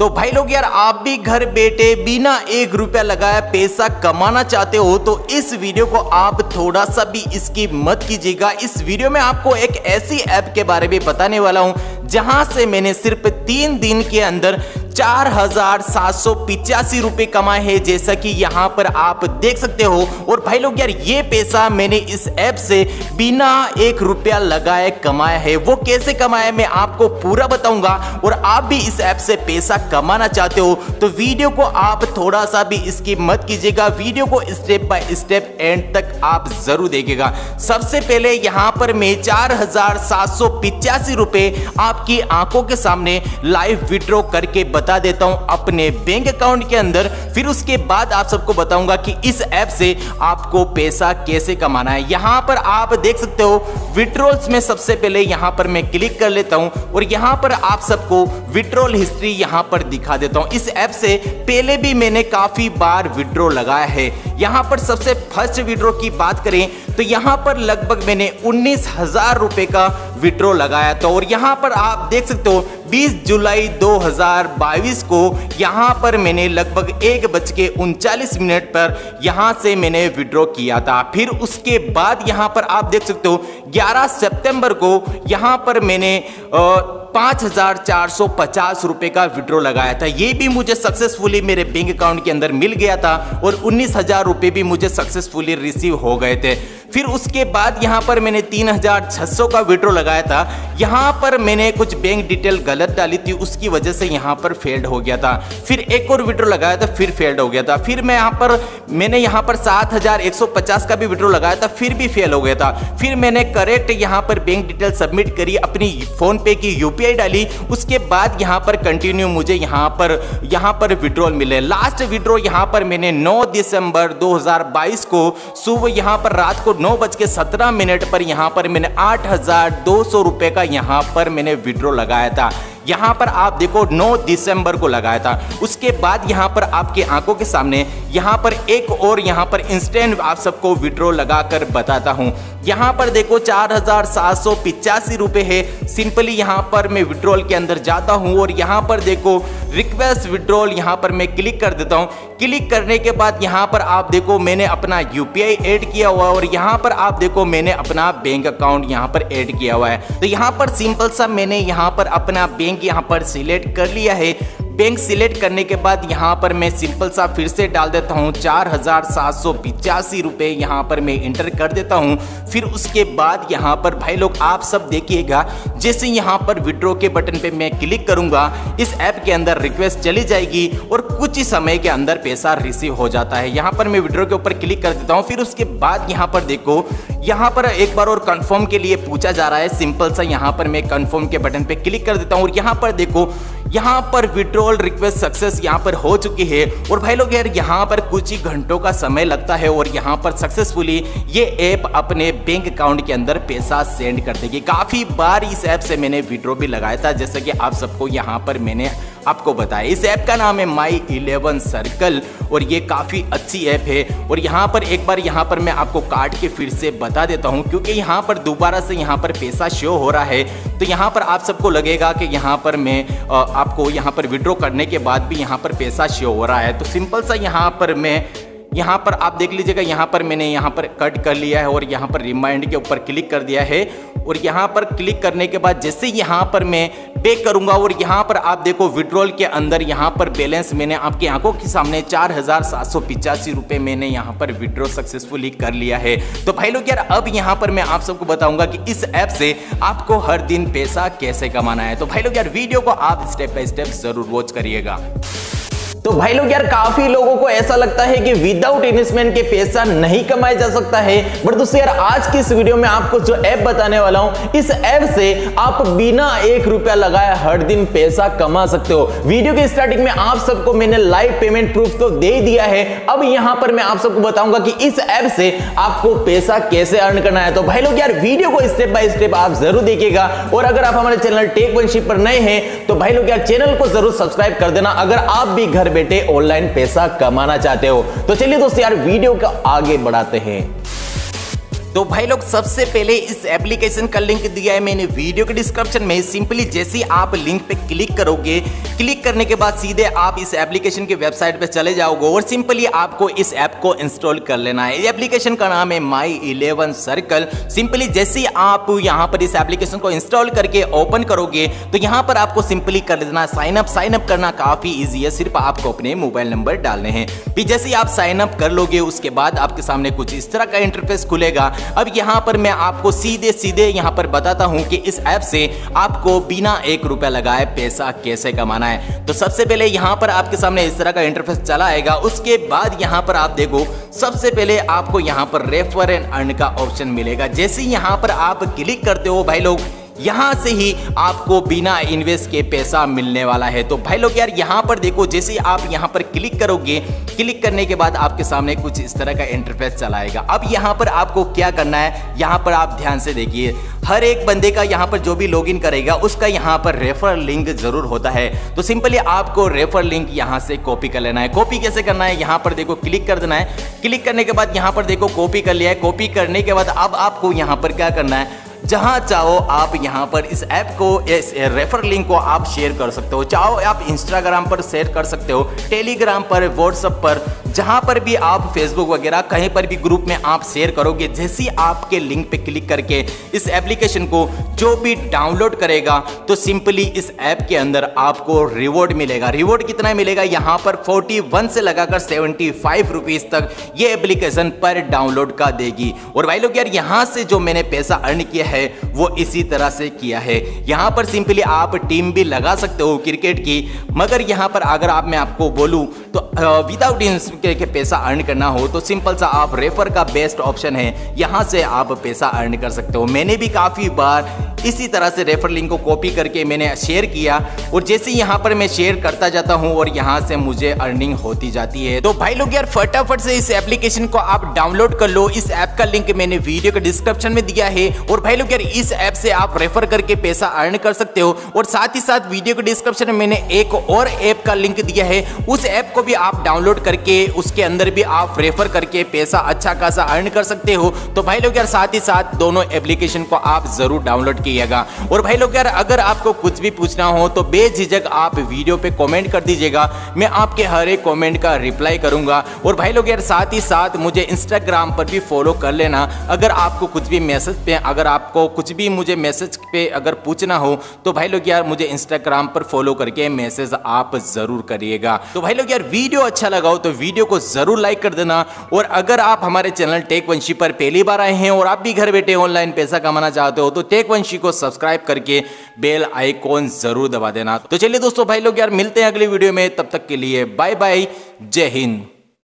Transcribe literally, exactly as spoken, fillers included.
तो भाई लोग यार, आप भी घर बैठे बिना एक रुपया लगाए पैसा कमाना चाहते हो तो इस वीडियो को आप थोड़ा सा भी स्किप मत कीजिएगा। इस वीडियो में आपको एक ऐसी ऐप के बारे में बताने वाला हूं जहां से मैंने सिर्फ तीन दिन के अंदर चार हजार सात सौ पिचासी रुपये कमाए हैं, जैसा कि यहाँ पर आप देख सकते हो। और भाई लोग यार, ये पैसा मैंने इस ऐप से बिना एक रुपया लगाए कमाया है। वो कैसे कमाया मैं आपको पूरा बताऊंगा। और आप भी इस ऐप से पैसा कमाना चाहते हो तो वीडियो को आप थोड़ा सा भी स्किप मत कीजिएगा। वीडियो को स्टेप बाय स्टेप एंड तक आप जरूर देखिएगा। सबसे पहले यहाँ पर मैं चार हजार सात सौ पिचासी रुपये आपकी आंखों के सामने लाइव विड्रॉ करके बता देता हूं अपने बैंक अकाउंट के अंदर। फिर उसके बाद आप सबको बताऊंगा कि इस ऐप से आपको पैसा कैसे कमाना है। यहां पर आप देख सकते हो विड्रॉल्स में सबसे पहले यहां पर मैं क्लिक कर लेता हूं और यहां पर आप सबको विड्रॉल हिस्ट्री यहां पर दिखा देता हूं। इस ऐप से पहले भी मैंने काफी बार विड्रॉ लगाया है। यहां पर सबसे फर्स्ट विड्रॉ की बात करें तो यहां पर लगभग मैंने उन्नीस हजार रुपए का विड्रॉ लगाया था। और यहां पर आप देख सकते हो बीस जुलाई दो हजार बाईस को यहाँ पर मैंने लगभग एक बज के उनचालीस मिनट पर यहाँ से मैंने विड्रॉ किया था। फिर उसके बाद यहाँ पर आप देख सकते हो ग्यारह सितंबर को यहाँ पर मैंने आ, पाँच हजार चार सौ पचास रुपये का विड्रॉ लगाया था। ये भी मुझे सक्सेसफुली मेरे बैंक अकाउंट के अंदर मिल गया था और उन्नीस हजार रुपये भी मुझे सक्सेसफुली रिसीव हो गए थे। फिर उसके बाद यहाँ पर मैंने तीन हजार छः सौ का विड्रॉ लगाया था। यहाँ पर मैंने कुछ बैंक डिटेल गलत डाली थी, उसकी वजह से यहाँ पर फेल्ड हो गया था। फिर एक और विड्रॉ लगाया था, फिर फेल्ड हो गया था। फिर मैं यहाँ पर मैंने यहाँ पर सात हजार एक सौ पचास का भी विड्रॉ लगाया था, फिर भी फेल हो गया था। फिर मैंने करेक्ट यहाँ पर बैंक डिटेल सबमिट करी, अपनी फोन पे की यूपीआई डाली। उसके बाद यहाँ पर कंटिन्यू मुझे यहाँ पर यहाँ पर विड्रॉल मिले। लास्ट विड्रॉल यहाँ पर मैंने नौ दिसंबर दो हजार बाईस को सुबह यहाँ पर रात को नौ बज के सत्रह मिनट पर यहाँ पर मैंने आठ हजार दो सौ रुपये का यहाँ पर मैंने विड्रॉल लगाया था। यहाँ पर आप देखो नौ दिसंबर को लगाया था। उसके बाद यहाँ पर आपके आंखों के सामने यहाँ पर एक और यहाँ पर इंस्टेंट आप सबको विड्रॉ लगाकर बताता हूँ। यहाँ पर देखो चार हजार सात सौ पिचासी रुपये है। सिंपली यहाँ पर मैं विड्रॉल के अंदर जाता हूँ और यहाँ पर देखो रिक्वेस्ट विड्रॉल यहाँ पर मैं क्लिक कर देता हूँ। क्लिक करने के बाद यहाँ पर आप देखो मैंने अपना यू पी आई ऐड किया हुआ है और यहाँ पर आप देखो मैंने अपना बैंक अकाउंट यहाँ पर ऐड किया हुआ है। तो यहाँ पर सिंपल सा मैंने यहाँ पर अपना बैंक यहां पर सिलेक्ट कर लिया है। बैंक सिलेक्ट करने के बाद यहाँ पर मैं सिंपल सा फिर से डाल देता हूँ चार हज़ार सात सौ पिचासी रुपये यहाँ पर मैं इंटर कर देता हूँ। फिर उसके बाद यहाँ पर भाई लोग आप सब देखिएगा, जैसे यहाँ पर विड्रॉ के बटन पे मैं क्लिक करूँगा इस ऐप के अंदर रिक्वेस्ट चली जाएगी और कुछ ही समय के अंदर पैसा रिसीव हो जाता है। यहाँ पर मैं विड्रॉ के ऊपर क्लिक कर देता हूँ। फिर उसके बाद यहाँ पर देखो यहाँ पर एक बार और कन्फर्म के लिए पूछा जा रहा है। सिंपल सा यहाँ पर मैं कन्फर्म के बटन पर क्लिक कर देता हूँ और यहाँ पर देखो यहाँ पर विड्रॉल रिक्वेस्ट सक्सेस यहाँ पर हो चुकी है। और भाई लोग यार, यहाँ पर कुछ ही घंटों का समय लगता है और यहाँ पर सक्सेसफुली ये ऐप अपने बैंक अकाउंट के अंदर पैसा सेंड कर देगी। काफ़ी बार इस ऐप से मैंने विड्रॉ भी लगाया था, जैसा कि आप सबको यहाँ पर मैंने आपको बताया। इस ऐप का नाम है माई इलेवन सर्कल और ये काफ़ी अच्छी ऐप है। और यहाँ पर एक बार यहाँ पर मैं आपको काट के फिर से बता देता हूँ, क्योंकि यहाँ पर दोबारा से यहाँ पर पैसा शो हो रहा है। तो यहाँ पर आप सबको लगेगा कि यहाँ पर मैं आपको यहाँ पर विड्रॉ करने के बाद भी यहाँ पर पैसा शो हो रहा है। तो सिंपल सा यहाँ पर मैं यहाँ पर आप देख लीजिएगा, यहाँ पर मैंने यहाँ पर कट कर लिया है और यहाँ पर रिमाइंड के ऊपर क्लिक कर दिया है। और यहाँ पर क्लिक करने के बाद जैसे यहाँ पर मैं पे करूँगा और यहाँ पर आप देखो विड्रॉल के अंदर यहाँ पर बैलेंस मैंने आपकी आंखों के सामने चार हज़ार सात सौ पिचासी रुपये मैंने यहाँ पर विड्रॉ सक्सेसफुली कर लिया है। तो भाई लोग यार, अब यहाँ पर मैं आप सबको बताऊँगा कि इस ऐप से आपको हर दिन पैसा कैसे कमाना है। तो भाई लोग यार, वीडियो को आप स्टेप बाय स्टेप ज़रूर वॉच करिएगा। तो भाई लोग यार, काफी लोगों को ऐसा लगता है कि विदाउट इन्वेस्टमेंट के पैसा नहीं कमाया जा सकता है। बट दोस्तों यार, आज की इस वीडियो में आपको जो ऐप बताने वाला हूं, इस ऐप से आप बिना एक रुपया लगाए हर दिन पैसा कमा सकते हो। वीडियो के स्टार्टिंग में आप सबको मैंने लाइव पेमेंट प्रूफ तो दे दिया है। अब यहां पर मैं आप सबको बताऊंगा कि इस ऐप से आपको पैसा कैसे अर्न करना है। तो भाई लोग यार, वीडियो को स्टेप बाय स्टेप आप जरूर देखिएगा। और अगर आप हमारे चैनल टेक वंशी पर नए हैं तो भाई लोग यार, चैनल को जरूर सब्सक्राइब कर देना अगर आप भी घर बेटे ऑनलाइन पैसा कमाना चाहते हो। तो चलिए दोस्तों यार, वीडियो को आगे बढ़ाते हैं। तो भाई लोग सबसे पहले इस एप्लीकेशन का लिंक दिया है मैंने वीडियो के डिस्क्रिप्शन में। सिंपली जैसे आप लिंक पे क्लिक करोगे, क्लिक करने के बाद सीधे आप इस एप्लीकेशन की वेबसाइट पे चले जाओगे और सिंपली आपको इस ऐप को इंस्टॉल कर लेना है। ये एप्लीकेशन का नाम है माई इलेवन सर्कल। सिंपली जैसे आप यहाँ पर इस एप्लीकेशन को इंस्टॉल करके ओपन करोगे तो यहाँ पर आपको सिंपली कर देना साइन अप। साइन अप करना काफी ईजी है, सिर्फ आपको अपने मोबाइल नंबर डालने हैं। फिर जैसे आप साइन अप कर लोगे उसके बाद आपके सामने कुछ इस तरह का इंटरफेस खुलेगा। अब यहाँ पर मैं आपको सीधे सीधे यहाँ पर बताता हूँ कि इस ऐप से आपको बिना एक रुपया लगाए पैसा कैसे कमाना है। तो सबसे पहले यहाँ पर आपके सामने इस तरह का इंटरफेस चला आएगा। उसके बाद यहाँ पर आप देखो, सबसे पहले आपको यहाँ पर रेफर एंड अर्न का ऑप्शन मिलेगा। जैसे यहाँ पर आप क्लिक करते हो भाई लोग, यहाँ से ही आपको बिना इन्वेस्ट के पैसा मिलने वाला है। तो भाई लोग यार यहाँ पर देखो, जैसे आप यहाँ पर क्लिक करोगे, क्लिक करने के बाद आपके सामने कुछ इस तरह का इंटरफेस चला आएगा। अब यहाँ पर आपको क्या करना है, यहाँ पर आप ध्यान से देखिए, हर एक बंदे का यहाँ पर जो भी लॉगिन करेगा उसका यहाँ पर रेफर लिंक जरूर होता है। तो सिंपली आपको रेफर लिंक यहाँ से कॉपी कर लेना है। कॉपी कैसे करना है, यहाँ पर देखो क्लिक कर देना है। क्लिक करने के बाद यहाँ पर देखो कॉपी कर लिया है। कॉपी करने के बाद अब आपको यहाँ पर क्या करना है, जहाँ चाहो आप यहाँ पर इस ऐप को, इस रेफर लिंक को आप शेयर कर सकते हो। चाहो आप इंस्टाग्राम पर शेयर कर सकते हो, टेलीग्राम पर, व्हाट्सएप पर, जहाँ पर भी आप, फेसबुक वगैरह कहीं पर भी ग्रुप में आप शेयर करोगे। जैसे आपके लिंक पे क्लिक करके इस एप्लीकेशन को जो भी डाउनलोड करेगा तो सिंपली इस ऐप के अंदर आपको रिवॉर्ड मिलेगा। रिवॉर्ड कितना मिलेगा, यहाँ पर इकतालीस से लगाकर पचहत्तर रुपीस तक ये एप्लीकेशन पर डाउनलोड का देगी। और भाई लोग यार यहाँ से जो मैंने पैसा अर्न किया है वो इसी तरह से किया है। यहाँ पर सिंपली आप टीम भी लगा सकते हो क्रिकेट की, मगर यहाँ पर अगर आप, मैं आपको बोलूँ तो विदाउट के पैसा अर्न करना हो तो सिंपल सा आप रेफर का बेस्ट ऑप्शन है, यहाँ से आप पैसा अर्न कर सकते हो। मैंने भी काफ़ी बार इसी तरह से रेफर लिंक को कॉपी करके मैंने शेयर किया और जैसे यहाँ पर मैं शेयर करता जाता हूँ और यहाँ से मुझे अर्निंग होती जाती है। तो भाई लोग यार फटाफट से इस एप्लीकेशन को आप डाउनलोड कर लो। इस ऐप का लिंक मैंने वीडियो के डिस्क्रिप्शन में दिया है। और भाई लोग यार इस ऐप से आप रेफर करके पैसा अर्न कर सकते हो। और साथ ही साथ वीडियो के डिस्क्रिप्शन में मैंने एक और ऐप का लिंक दिया है, उस ऐप को भी आप डाउनलोड करके उसके अंदर भी आप रेफर करके पैसा अच्छा खासा अर्न कर सकते हो। तो भाई लोग यार साथ ही साथ दोनों एप्लीकेशन को आप जरूर डाउनलोड कीजिएगा। और भाई लोग यार अगर आपको कुछ भी पूछना हो तो बेझिझक आप वीडियो पे कमेंट कर दीजिएगा, मैं आपके हर एक कमेंट का रिप्लाई करूंगा। और भाई लोग यार साथ ही साथ मुझे इंस्टाग्राम पर भी फॉलो कर लेना। अगर आपको कुछ भी मैसेज पे, अगर आपको कुछ भी मुझे मैसेज पे अगर पूछना हो तो भाई लोग यार मुझे इंस्टाग्राम पर फॉलो करके मैसेज आप जरूर करिएगा। तो भाई लोग यार वीडियो अच्छा लगा हो तो वीडियो को जरूर लाइक कर देना। और अगर आप हमारे चैनल टेक वंशी पर पहली बार आए हैं और आप भी घर बैठे ऑनलाइन पैसा कमाना चाहते हो तो टेक वंशी को सब्सक्राइब करके बेल आइकॉन जरूर दबा देना। तो चलिए दोस्तों, भाई लोग यार मिलते हैं अगली वीडियो में, तब तक के लिए बाय बाय, जय हिंद।